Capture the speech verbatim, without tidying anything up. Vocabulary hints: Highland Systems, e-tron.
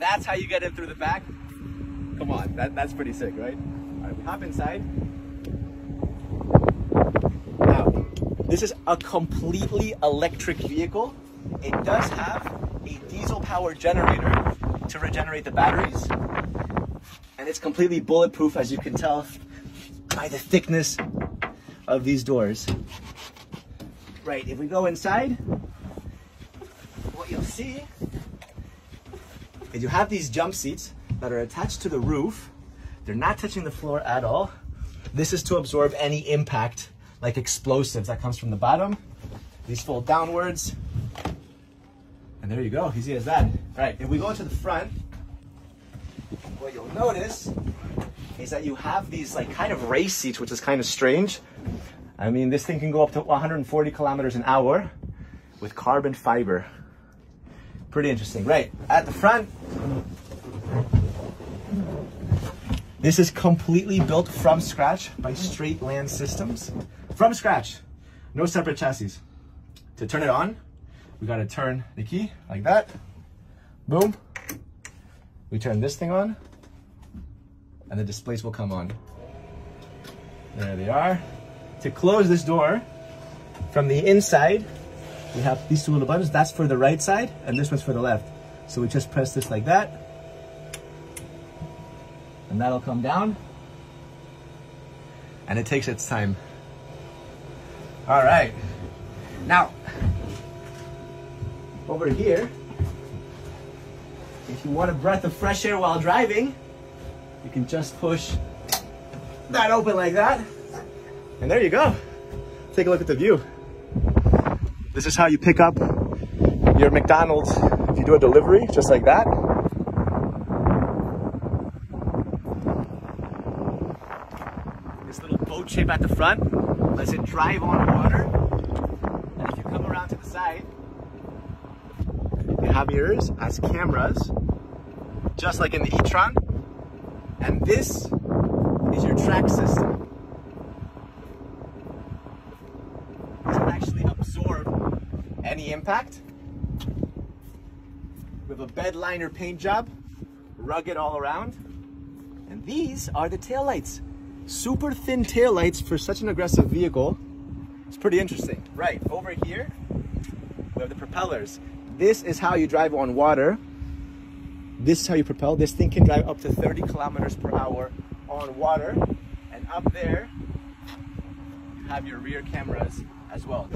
That's how you get in through the back. Come on, that, that's pretty sick, right? All right, we hop inside. Now, this is a completely electric vehicle. It does have a diesel power generator to regenerate the batteries. And it's completely bulletproof, as you can tell by the thickness of these doors. Right, if we go inside, what you'll see is you have these jump seats that are attached to the roof. They're not touching the floor at all. This is to absorb any impact, like explosives, that comes from the bottom. These fold downwards. And there you go, easy as that. All right, if we go to the front, what you'll notice is that you have these like kind of race seats, which is kind of strange. I mean, this thing can go up to one hundred forty kilometers an hour with carbon fiber. Pretty interesting. Right, at the front, this is completely built from scratch by Highland Systems. From scratch, no separate chassis. To turn it on, we gotta turn the key like that. Boom. We turn this thing on, and the displays will come on. There they are. To close this door, from the inside, we have these two little buttons. That's for the right side, and this one's for the left. So we just press this like that, and that'll come down, and it takes its time. All right. Now, over here, if you want a breath of fresh air while driving, you can just push that open like that. And there you go. Take a look at the view. This is how you pick up your McDonald's if you do a delivery, just like that. This little boat shape at the front lets it drive on water. And if you come around to the side, you have mirrors as cameras, just like in the e-tron. And this is your track system. It can actually absorb any impact. We have a bed liner paint job, rugged all around. And these are the taillights. Super thin taillights for such an aggressive vehicle. It's pretty interesting. Right, over here, we have the propellers. This is how you drive on water. This is how you propel. This thing can drive up to thirty kilometers per hour on water. And up there, you have your rear cameras as well.